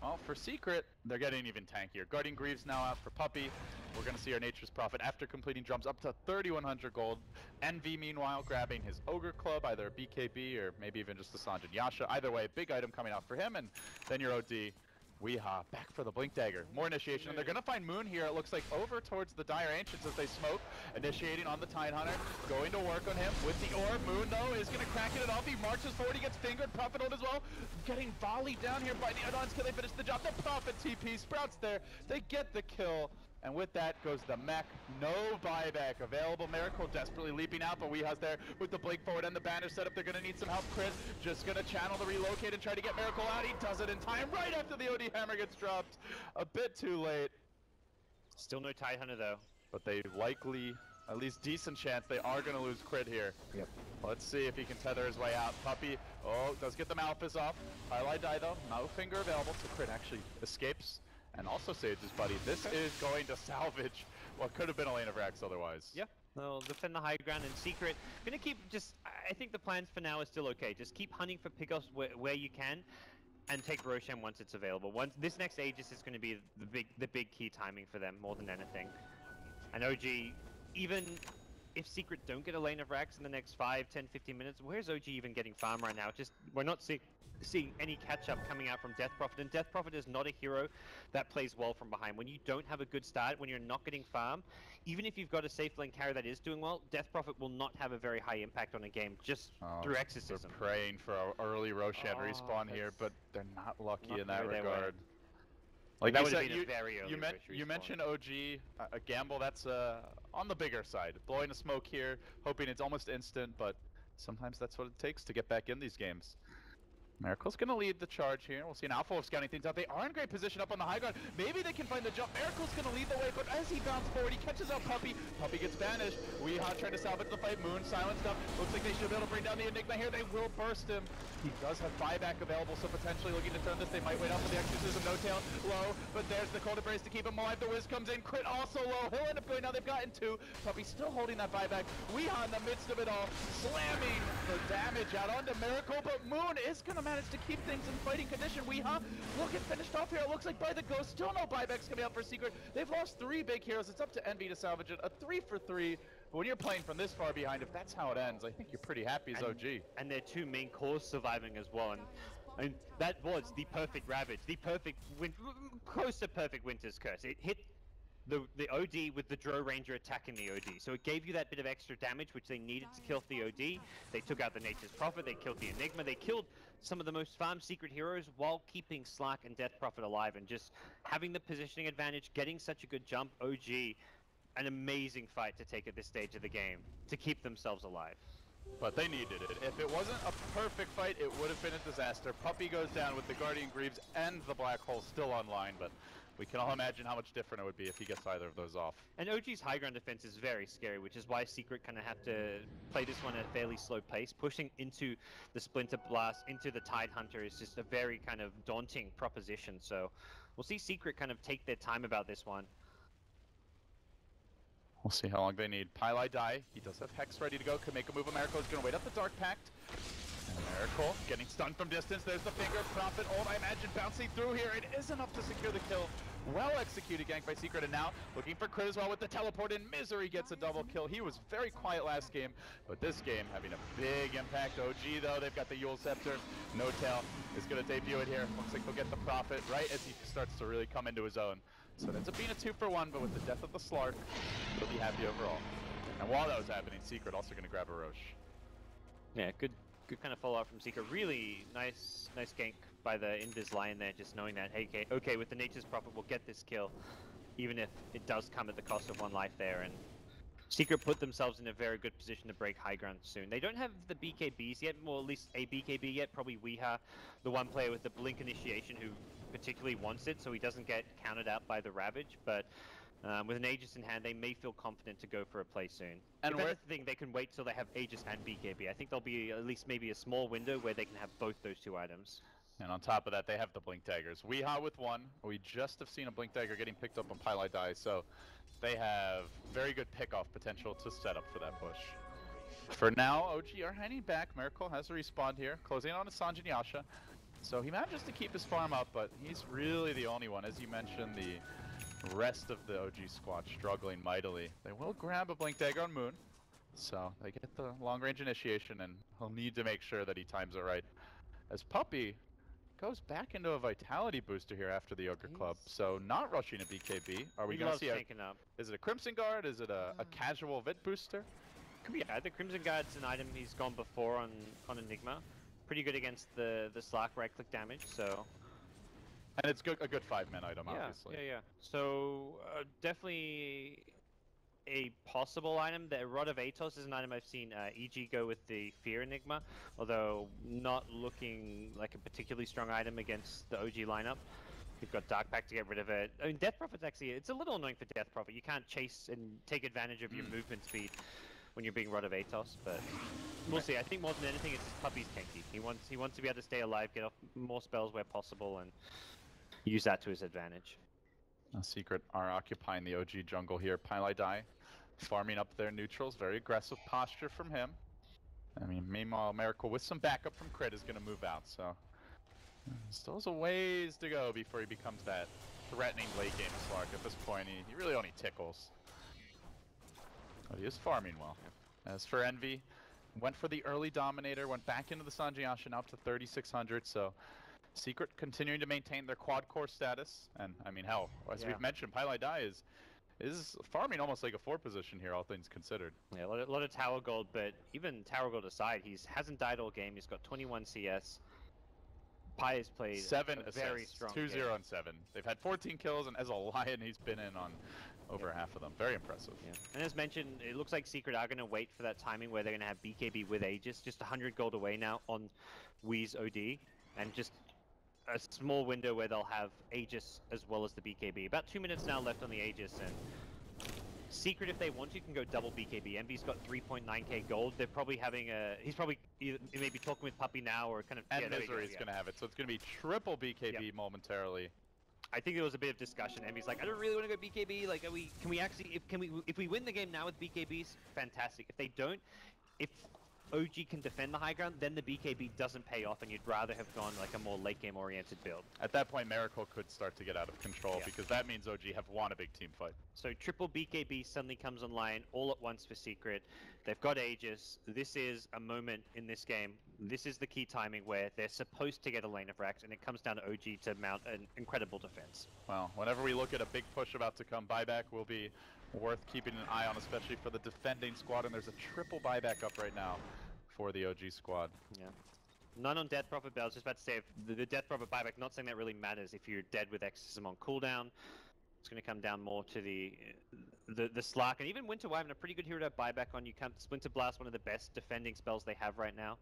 Well, for Secret, they're getting even tankier. Guardian Greaves now out for Puppey. We're going to see our Nature's Prophet after completing drums up to thirty-one hundred gold. Envy, meanwhile, grabbing his Ogre Club, either a B K B or maybe even just the Sanjin Yasha. Either way, big item coming out for him, and then your O D. w thirty-three haa back for the Blink Dagger. More initiation, and they're going to find Moon here, it looks like, over towards the Dire Ancients as they smoke. Initiating on the Tidehunter, going to work on him with the orb. Moon, though, is going to crack it off. He marches forward, he gets fingered, Prophet ult as well. Getting volleyed down here by the Audons. Can they finish the job? The Prophet T P sprouts there. They get the kill. And with that goes the mech, no buyback available. Miracle desperately leaping out, but Weeha's there with the blink forward and the banner set up. They're gonna need some help. Crit just gonna channel the relocate and try to get Miracle out. He does it in time right after the O D hammer gets dropped. A bit too late. Still no Tidehunter though. But they likely, at least decent chance, they are gonna lose Crit here. Yep. Let's see if he can tether his way out. Puppey, oh, does get the Malphys off. Highlight die though, no finger available, so Crit actually escapes. And also saves his buddy. This is going to salvage what could have been a lane of Rax otherwise. Yeah, they'll defend the high ground in Secret. Gonna keep just, I think the plans for now is still okay. Just keep hunting for pickups wh where you can and take Roshan once it's available. Once this next Aegis is gonna be the big the big key timing for them more than anything. And O G, even if Secret don't get a lane of Rax in the next five, ten, fifteen minutes, where's O G even getting farm right now? Just, we're not see seeing any catch-up coming out from Death Prophet, and Death Prophet is not a hero that plays well from behind. When you don't have a good start, when you're not getting farm, even if you've got a safe lane carry that is doing well, Death Prophet will not have a very high impact on a game, just oh, through exorcism. They're praying for an early Roshan oh, respawn here, but they're not lucky not in that regard. Like that would have been you, a very early you, men you mentioned O G, uh, a gamble that's uh, on the bigger side. Blowing a smoke here, hoping it's almost instant, but sometimes that's what it takes to get back in these games. Miracle's gonna lead the charge here. We'll see an Alpha Wolf scouting things out. They are in great position up on the high ground. Maybe they can find the jump. Miracle's gonna lead the way, but as he bounces forward, he catches out Puppey. Puppey gets banished. w thirty-three haa trying to salvage the fight. Moon silenced up. Looks like they should be able to bring down the Enigma here. They will burst him. He does have buyback available, so potentially looking to turn this. They might wait out for the exorcism. No-Tail low, but there's the cold embrace to keep him alive. The Wiz comes in. Crit also low. He'll end up going now. They've gotten two. Puppey still holding that buyback. w thirty-three haa in the midst of it all, slamming the damage out onto Miracle, but Moon is gonna manage to keep things in fighting condition. w thirty-three haa will get finished off here. It looks like by the Ghost. Still no buybacks coming out for Secret. They've lost three big heroes. It's up to Envy to salvage it. A three for three. But when you're playing from this far behind, if that's how it ends, I think you're pretty happy as and, O G. And their two main cores surviving as well. And, and that was the perfect Ravage. The perfect, win close to perfect Winter's Curse. It hit the, the O D with the Drow Ranger attacking the O D. So it gave you that bit of extra damage, which they needed to kill the O D. They took out the Nature's Prophet, they killed the Enigma, they killed some of the most farmed Secret heroes while keeping Slark and Death Prophet alive, and just having the positioning advantage, getting such a good jump. O G, an amazing fight to take at this stage of the game, to keep themselves alive. But they needed it. If it wasn't a perfect fight, it would have been a disaster. Puppey goes down with the Guardian Greaves and the Black Hole still online, but we can all imagine how much different it would be if he gets either of those off. And O G's high ground defense is very scary, which is why Secret kind of have to play this one at a fairly slow pace. Pushing into the Splinter Blast, into the Tidehunter is just a very kind of daunting proposition, so we'll see Secret kind of take their time about this one. We'll see how long they need. Pieliedie die. He does have Hex ready to go. Can make a move on Miracle. He's going to wait up the Dark Pact. Miracle getting stunned from distance. There's the finger. Prophet ult, I imagine, bouncing through here. It is enough to secure the kill. Well executed gank by Secret, and now looking for Crit as well with the teleport, and Misery gets a double kill. He was very quiet last game, but this game having a big impact. O G though, they've got the Yule Scepter. No-Tail is going to debut it here. Looks like they'll get the Prophet right as he starts to really come into his own. So it ends up being a two for one, but with the death of the Slark, they'll be happy overall. And while that was happening, Secret also going to grab a Roche. Yeah, good. Good kind of follow-up from Secret. Really nice nice gank by the Invis Lion there, just knowing that, hey, okay, okay, with the Nature's Prophet, we'll get this kill, even if it does come at the cost of one life there. And Secret put themselves in a very good position to break high ground soon. They don't have the B K Bs yet, or at least a B K B yet, probably w thirty-three haa, the one player with the Blink Initiation who particularly wants it, so he doesn't get counted out by the Ravage, but Um, with an Aegis in hand, they may feel confident to go for a play soon. And that's the thing, they can wait till they have Aegis and B K B. I think there'll be at least maybe a small window where they can have both those two items. And on top of that, they have the Blink Daggers. w thirty-three haa with one. We just have seen a Blink Dagger getting picked up on Pieliedie, so they have very good pick-off potential to set up for that push. For now, O G are hanging back. Miracle has to respond here, closing on to Sanjin Yasha. So he manages to keep his farm up, but he's really the only one. As you mentioned, the rest of the O G squad struggling mightily. They will grab a Blink Dagger on Moon, so they get the long-range initiation, and he'll need to make sure that he times it right. As Puppey goes back into a Vitality Booster here after the Ogre Club, so not rushing a B K B. Are we going to see a, up. Is it a Crimson Guard? Is it a, a casual Vit Booster? Could be. Yeah, the Crimson Guard's an item he's gone before on, on Enigma. Pretty good against the, the Slark right-click damage, so And it's good, a good five-man item, yeah, obviously. Yeah, yeah. So uh, definitely a possible item. The Rod of Atos is an item I've seen uh, E G go with the Fear Enigma, although not looking like a particularly strong item against the O G lineup. We've got Dark Pack to get rid of it. I mean, Death Prophet's actually, it's a little annoying for Death Prophet. You can't chase and take advantage of your mm. movement speed when you're being Rod of Atos, but we'll see. I think more than anything, it's Puppy's tanky. He wants, he wants to be able to stay alive, get off more spells where possible, and use that to his advantage. A Secret are occupying the O G jungle here. Pieliedie farming up their neutrals. Very aggressive posture from him. I mean, meanwhile, Miracle with some backup from Crit is going to move out, so still has a ways to go before he becomes that threatening late game Slark. At this point, he, he really only tickles. But he is farming well. As for Envy, went for the early Dominator, went back into the Sanjiashin up to thirty-six hundred, so Secret continuing to maintain their quad core status, and I mean, hell, as yeah. we've mentioned, Pieliedie is is farming almost like a four position here, all things considered. Yeah, a lot of, lot of tower gold, but even tower gold aside, he hasn't died all game. He's got twenty-one C S. Pi has played seven a assists, very strong two zero game. and seven. They've had fourteen kills, and as a Lion, he's been in on over yeah. half of them. Very impressive. Yeah. And as mentioned, it looks like Secret are going to wait for that timing where they're going to have B K B with Aegis, just one hundred gold away now on Wii's O D, and just a small window where they'll have Aegis as well as the B K B. About two minutes now left on the Aegis, and Secret, if they want to, can go double B K B. Envy's got three point nine K gold. They're probably having a... He's probably either, maybe talking with Puppey now or kind of... And yeah, Misery's go, yeah. going to have it, so it's going to be triple B K B yep. momentarily. I think there was a bit of discussion. Envy's like, I don't really want to go B K B. Like, are we? Can we actually... If, can we? If we win the game now with B K Bs, fantastic. If they don't... If... O G can defend the high ground, then the B K B doesn't pay off, and you'd rather have gone like a more late-game oriented build. At that point, Miracle could start to get out of control, yeah. because that means O G have won a big team fight. So triple B K B suddenly comes online all at once for Secret. They've got Aegis. This is a moment in this game. This is the key timing where they're supposed to get a lane of racks, and it comes down to O G to mount an incredible defense. Well, whenever we look at a big push about to come, buyback will be worth keeping an eye on, especially for the defending squad, and there's a triple buyback up right now for the O G squad. Yeah. None on Death Prophet, but I was just about to say, if the, the Death Prophet buyback, not saying that really matters if you're dead with Exorcism on cooldown. It's going to come down more to the the, the Slark, and even Winter Wyvern, a pretty good hero to buyback on. You can't Splinter Blast, one of the best defending spells they have right now.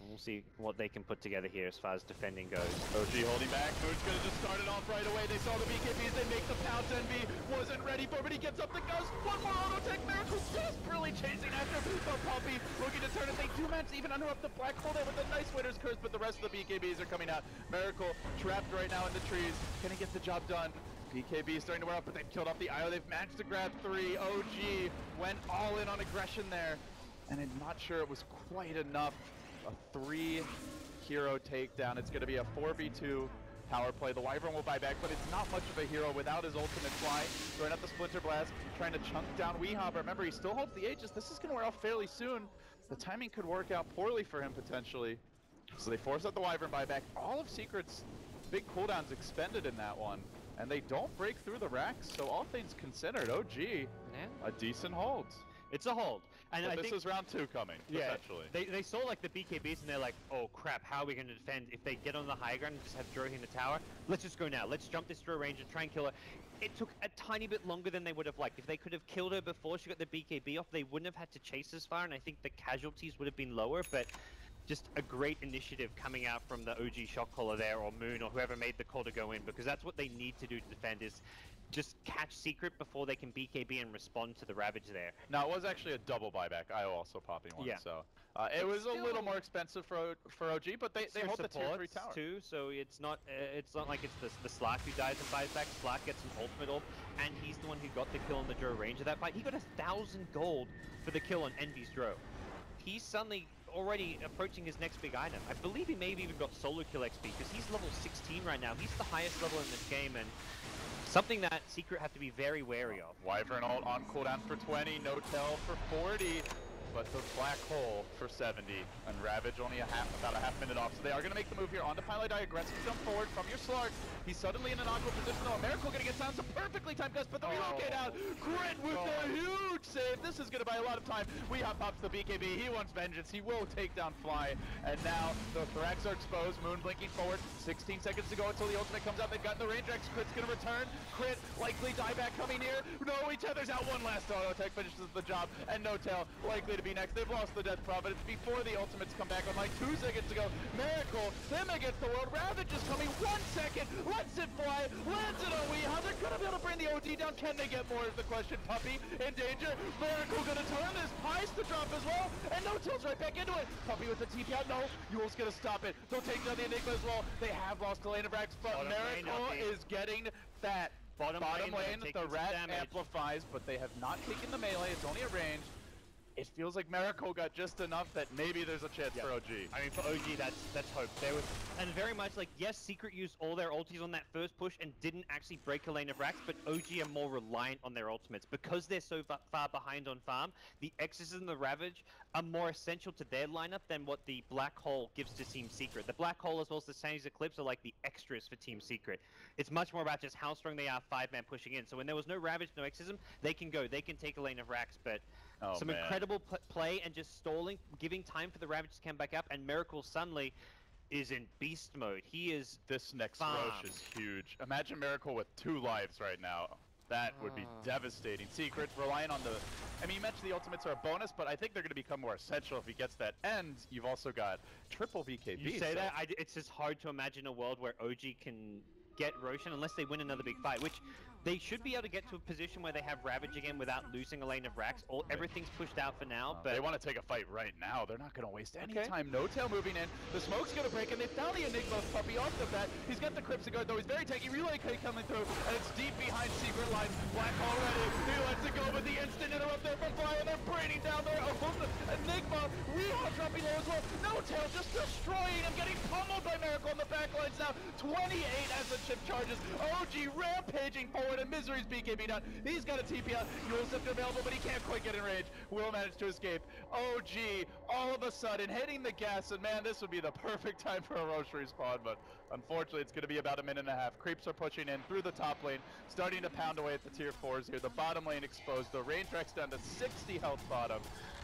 And we'll see what they can put together here as far as defending goes. O G holding back. Moon's going to just start it off right away. They saw the B K Bs. They make the pounce. Envy wasn't ready for, but he gets up the ghost. One more auto tech. Miracle's desperately chasing after Puppey. Looking to turn it. They do manage to even under up the black hole there with a nice winner's curse, but the rest of the B K Bs are coming out. Miracle trapped right now in the trees. Can he get the job done? B K B is starting to wear up, but they've killed off the I O. They've managed to grab three. O G went all in on aggression there, and I'm not sure it was quite enough. A three-hero takedown. It's going to be a four v two power play. The Wyvern will buy back, but it's not much of a hero without his ultimate fly. Throwing out the Splinter Blast, trying to chunk down w thirty-three haa. Remember, he still holds the Aegis. This is going to wear off fairly soon. The timing could work out poorly for him, potentially. So they force out the Wyvern buyback. All of Secret's big cooldowns expended in that one. And they don't break through the racks, so all things considered, O G, yeah. a decent hold. It's a hold. And I this think, is round two coming, yeah, potentially. They, they saw like the B K Bs and they're like, oh crap, how are we going to defend if they get on the high ground and just have Drow in the tower? Let's just go now. Let's jump this Drow Ranger, try and kill her. It took a tiny bit longer than they would have liked. If they could have killed her before she got the B K B off, they wouldn't have had to chase as far, and I think the casualties would have been lower, but just a great initiative coming out from the O G shot caller there, or Moon, or whoever made the call to go in, because that's what they need to do to defend is just catch Secret before they can B K B and respond to the Ravage there. Now, it was actually a double buyback. I O also popping one, yeah. so uh, it was still a little more expensive for for O G, but they they hold the tier three tower too. So it's not uh, it's not like it's the the Slark who dies and buys back. Slark gets an ultimate orb, and he's the one who got the kill on the Drow Ranger that fight. He got a thousand gold for the kill on Envy's Drow. He's suddenly already approaching his next big item. I believe he maybe even got solo kill X P because he's level sixteen right now. He's the highest level in this game, and something that Secret have to be very wary of. Wyvern ult on cooldown for twenty, No-Tail for forty. but the black hole for seventy, and Ravage only a half, about a half minute off. So they are going to make the move here onto Pieliedie. Aggressive jump forward from your Slark. He's suddenly in an awkward position though. Miracle going to get down, so perfectly timed Gust, but the relocate oh. out. Crit with oh. the huge save. This is going to buy a lot of time. We hop pops the B K B. He wants vengeance. He will take down Fly. And now the Thrax are exposed. Moon blinking forward. sixteen seconds to go until the ultimate comes up. They've got the Ranger X. Crit's going to return. Crit likely dieback coming here. No, he tethers out one last auto attack. Finishes the job. And No-Tail likely to be next. They've lost the Death Prophet. It's before the ultimates come back on like two seconds to go. Miracle, them against the world. Ravage is coming. One second. Let's it fly. Lands it on Weeha. They're going to be able to bring the O D down. Can they get more is the question. Puppey in danger. Miracle going to turn this. Pies to drop as well. And No-Tail's right back into it. Puppey with the T P out. No, Yule's going to stop it. They'll take down the Enigma as well. They have lost the lane of Rax, but Miracle is getting that. Bottom, Bottom lane, lane the rat amplifies, but they have not taken the melee. It's only at range. It feels like Miracle got just enough that maybe there's a chance yep. for O G. I mean, for O G, that's that's hope. There was, and very much like, yes, Secret used all their ultis on that first push and didn't actually break a lane of Rax, but O G are more reliant on their ultimates. Because they're so far behind on farm, the X's and the Ravage are more essential to their lineup than what the Black Hole gives to Team Secret. The Black Hole as well as the Sandy's Eclipse are like the extras for Team Secret. It's much more about just how strong they are five-man pushing in. So when there was no Ravage, no Xism, they can go. They can take a lane of Rax, but oh, some man. incredible play and just stalling, giving time for the Ravage to come back up, and Miracle suddenly is in beast mode. He is This next farm. Roche is huge. Imagine Miracle with two lives right now. That uh. would be devastating. Secret relying on the... I mean, you mentioned the ultimates are a bonus, but I think they're going to become more essential if he gets that. And you've also got triple V K B. You say so. that? I, it's just hard to imagine a world where O G can... get Roshan unless they win another big fight, which they should be able to get to a position where they have Ravage again without losing a lane of Rax. All everything's pushed out for now, uh, but they want to take a fight right now. They're not going to waste any okay. time. No-Tail moving in. The smoke's going to break, and they found the Enigma Puppey off the bat. He's got the Crimson Guard though. He's very tanky. Relay coming through, and it's deep behind Secret lines. Black already. He lets it go, but the instant interrupt there from Fly, and they're braining down there. Enigma. Weeha dropping low as well. No-Tail just destroying him, getting pummeled by Miracle on the back lines now. twenty-eight as the chip charges. O G rampaging forward, and Misery's B K B down. He's got a T P out. Yule's still available, but he can't quite get in range. Will manage to escape. O G all of a sudden hitting the gas, and man, this would be the perfect time for a Roche respawn, but unfortunately, it's going to be about a minute and a half. Creeps are pushing in through the top lane, starting to pound away at the tier fours here. The bottom lane exposed. The range Rex down to sixty health bottom,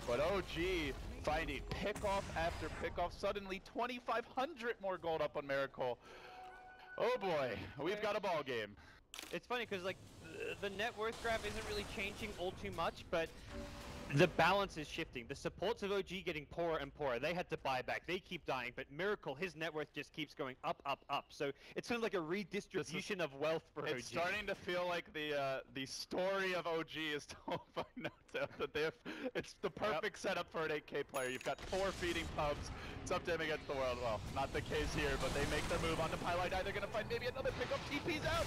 but O G finding pickoff after pickoff. Suddenly, twenty-five hundred more gold up on Miracle. Oh boy, we've got a ball game. It's funny because like the, the net worth graph isn't really changing all too much, but the balance is shifting. The supports of O G getting poorer and poorer. They had to buy back. They keep dying, but Miracle, his net worth just keeps going up, up, up. So it's kind of like a redistribution is, of wealth for it's O G. It's starting to feel like the uh, the story of O G is told by No-Tail that they have, it's the perfect yep. setup for an eight K player. You've got four feeding pubs. It's up to him against the world. Well, not the case here, but they make their move onto Pieliedie. They're going to find maybe another pickup. T P's out.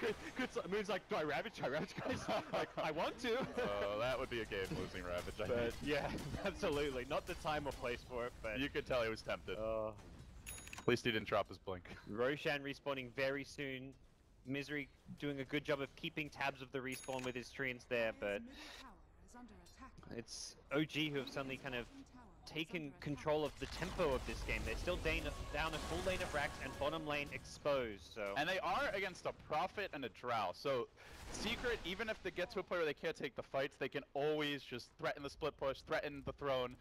good, good. Moon's like, do I Ravage? Do I Ravage, guys? Like, I want to. Oh, that would be a game losing Ravage, I but, think. Yeah, absolutely. Not the time or place for it, but... You could tell he was tempted. Uh, At least he didn't drop his blink. Roshan respawning very soon. Misery doing a good job of keeping tabs of the respawn with his treants there, but... It's O G who have suddenly kind of... taken control of the tempo of this game. They're still down a full lane of Rax and bottom lane exposed, so... And they are against a Prophet and a Drow, so Secret, even if they get to a point where they can't take the fights, they can always just threaten the split push, threaten the throne.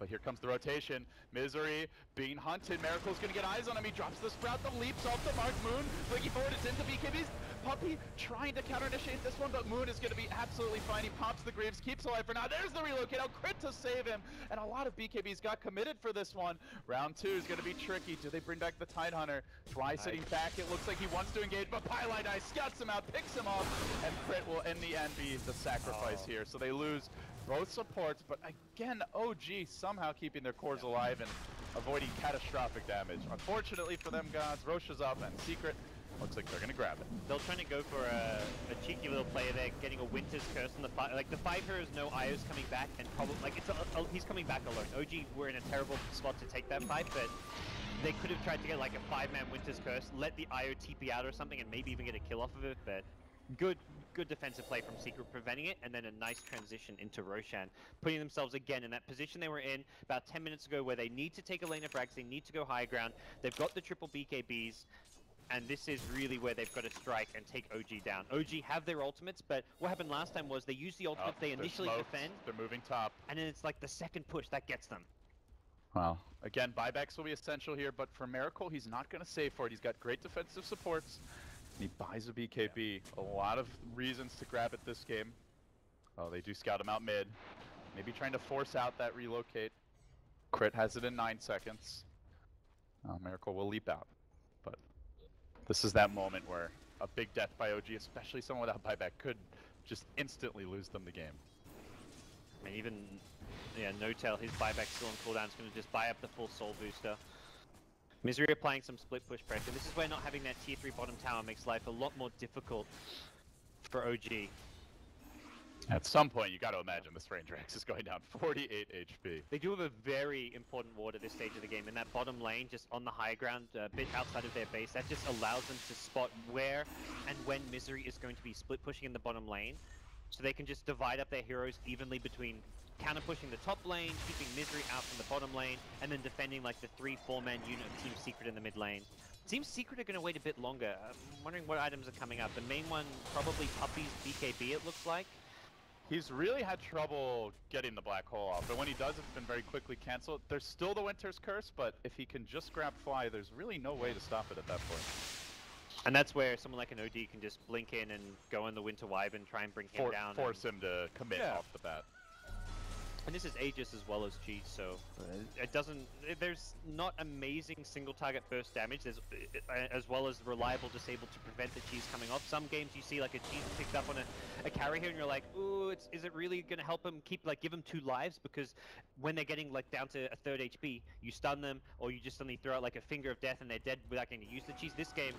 But here comes the rotation. Misery being hunted. Miracle's gonna get eyes on him. He drops the Sprout, the leaps off the mark. Moon looking forward, it's into B K B's. Puppey trying to counter initiate this one, but Moon is gonna be absolutely fine. He pops the Greaves, keeps alive for now. There's the relocate out. Crit to save him. And a lot of B K B's got committed for this one. Round two is gonna be tricky. Do they bring back the Tidehunter? Fly nice. Sitting back. It looks like he wants to engage, but Pieliedie scouts him out, picks him off, and Crit will in the end be the sacrifice oh. here. So they lose both supports, but again, O G somehow keeping their cores alive and avoiding catastrophic damage. Unfortunately for them guys, Roche is up, and Secret looks like they're gonna grab it. They're trying to go for a, a cheeky little play there, getting a Winter's Curse on the five. Like the five heroes know I O's coming back, and probably like it's a, a, he's coming back alone. O G were in a terrible spot to take that fight, but they could have tried to get like a five-man Winter's Curse, let the I O T P out or something, and maybe even get a kill off of it, but Good good defensive play from Secret, preventing it, and then a nice transition into Roshan, putting themselves again in that position they were in about ten minutes ago, where they need to take a lane of frags, they need to go high ground, they've got the triple B K Bs, and this is really where they've got to strike and take O G down. O G have their ultimates, but what happened last time was they used the ultimates, oh, they initially smoked, defend. They're moving top. And then it's like the second push that gets them. Wow. Again, buybacks will be essential here, but for Miracle, he's not going to save for it. He's got great defensive supports. He buys a B K B. Yeah. A lot of reasons to grab it this game. Oh, they do scout him out mid. Maybe trying to force out that relocate. Crit has it in nine seconds. Oh, Miracle will leap out. But this is that moment where a big death by O G, especially someone without buyback, could just instantly lose them the game. And even, yeah, No-Tail, his buyback still on cooldown, is going to just buy up the full soul booster. Misery applying some split push pressure. This is where not having that tier three bottom tower makes life a lot more difficult for O G. At some point, you got to imagine this Ranger X is going down forty-eight H P. They do have a very important ward at this stage of the game, in that bottom lane, just on the high ground, a bit outside of their base. That just allows them to spot where and when Misery is going to be split pushing in the bottom lane, so they can just divide up their heroes evenly between counter pushing the top lane, keeping Misery out from the bottom lane, and then defending like the three, four man unit of Team Secret in the mid lane. Team Secret are going to wait a bit longer. I'm wondering what items are coming up. The main one, probably Puppy's B K B, it looks like. He's really had trouble getting the black hole off, but when he does, it's been very quickly cancelled. There's still the Winter's Curse, but if he can just grab Fly, there's really no way to stop it at that point. And that's where someone like an O D can just blink in and go in the Winter Wyvern and try and bring him For down. Force and... him to commit yeah. off the bat. And this is Aegis as well as G, so it doesn't, there's not amazing single target burst damage, there's, as well as reliable disable to prevent the G's coming off. Some games you see like a G's picked up on a, a carry here and you're like, ooh, it's, is it really going to help him keep, like give him two lives? Because when they're getting like down to a third H P, you stun them, or you just suddenly throw out like a finger of death and they're dead without getting to use the G's. This game,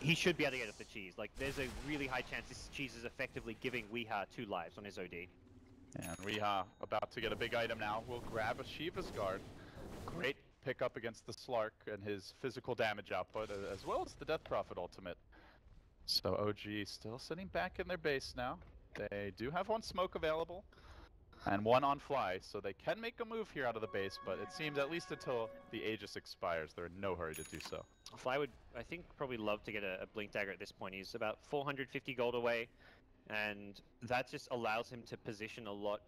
he should be able to get off the G's. Like there's a really high chance this G's is effectively giving w thirty-three haa two lives on his O D. And w thirty-three haa about to get a big item now. We'll grab a Shiva's Guard. Great pickup against the Slark and his physical damage output, as well as the Death Prophet ultimate. So O G still sitting back in their base now. They do have one smoke available and one on Fly, so they can make a move here out of the base, but it seems at least until the Aegis expires, they're in no hurry to do so. Fly would, I think, probably love to get a, a Blink Dagger at this point. He's about four hundred fifty gold away. And that just allows him to position a lot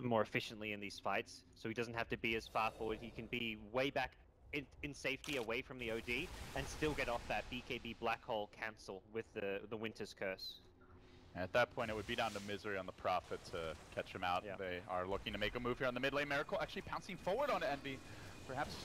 more efficiently in these fights, so he doesn't have to be as far forward. He can be way back in, in safety away from the O D and still get off that B K B black hole cancel with the, the Winter's Curse. At that point, it would be down to Misery on the Prophet to catch him out. Yeah. They are looking to make a move here on the mid lane. Miracle actually pouncing forward on Envy, perhaps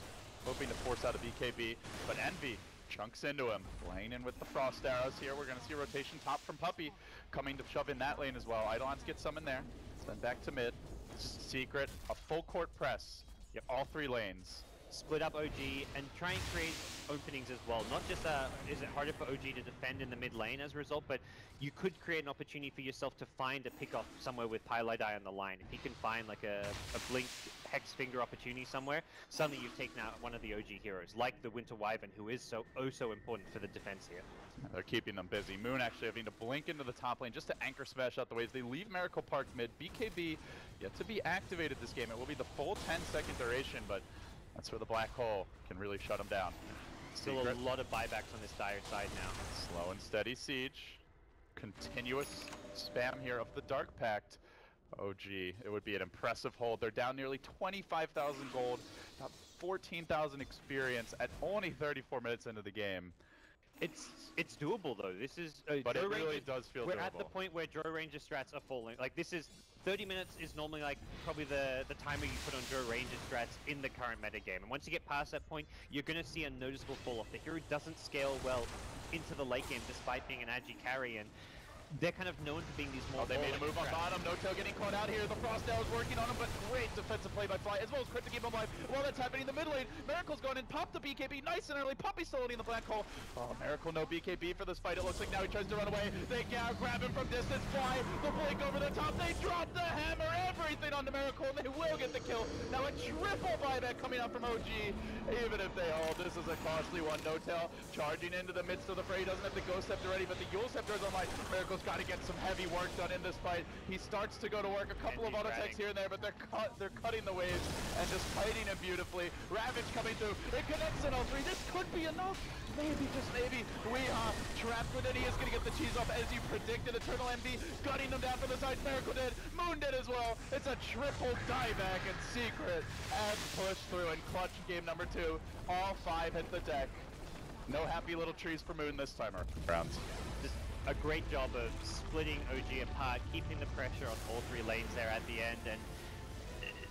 hoping to force out a B K B, but Envy chunks into him, playing in with the frost arrows here. We're gonna see a rotation top from Puppey, coming to shove in that lane as well. Eidolons get some in there, then back to mid. Secret, a full court press. Yep, all three lanes. Split up O G and try and create openings as well. Not just uh, is it harder for O G to defend in the mid lane as a result, but you could create an opportunity for yourself to find a pick off somewhere with Pieliedie on the line. If you can find like a, a blink hex finger opportunity somewhere, suddenly you've taken out one of the O G heroes, like the Winter Wyvern, who is so oh so important for the defense here. They're keeping them busy. Moon actually having to blink into the top lane just to anchor smash out the waves. They leave Miracle Park mid. B K B yet to be activated this game. It will be the full ten second duration, but that's where the black hole can really shut him down. Still Secret. A lot of buybacks on this dire side now. Slow and steady siege. Continuous spam here of the Dark Pact. O G, it would be an impressive hold. They're down nearly twenty-five thousand gold, about fourteen thousand experience at only thirty-four minutes into the game. It's it's doable though. This is uh, but Drow it really Rangers, does feel we're doable. We're at the point where Drow Ranger strats are falling. Like this is thirty minutes is normally like probably the the timer you put on Drow Ranger strats in the current meta game. And once you get past that point, you're gonna see a noticeable fall off. The hero doesn't scale well into the late game despite being an A G carry, and they're kind of known for being these more. Oh, they made a move on bottom. No-Tail getting caught out here. The Frost Dale is working on him, but great defensive play by Fly, as well as Crit to keep him alive. While that's happening in the mid lane, Miracle's going and popped the B K B nice and early. Puppy still in the black hole. Oh, Miracle no B K B for this fight. It looks like now he tries to run away. They now grab him from distance. Fly, the blink over the top. They drop the hammer, everything onto Miracle, and they will get the kill. Now a triple buyback coming out from O G. Even if they hold, this is a costly one. No-Tail charging into the midst of the fray. He doesn't have the Ghost Scepter ready, but the Yule Scepter is online. Miracle's got to get some heavy work done in this fight. He starts to go to work. A couple of auto attacks here and there, but they're cut, they're cutting the waves and just fighting him beautifully. Ravage coming through. It connects in all three. This could be enough. Maybe, just maybe, w thirty-three haa trapped within. He is going to get the cheese off as you predicted. Eternal Envy gutting them down from the side. Miracle did. Moon did as well. It's a triple dieback, and Secret and push through and clutch game number two. All five hit the deck. No happy little trees for Moon this time around. Just a great job of splitting O G apart, keeping the pressure on all three lanes there at the end, and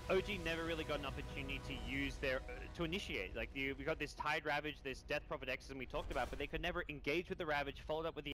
O G never really got an opportunity to use their, uh, to initiate. Like, you, we got this Tide Ravage, this Death Prophet X, and we talked about, but they could never engage with the Ravage, followed up with the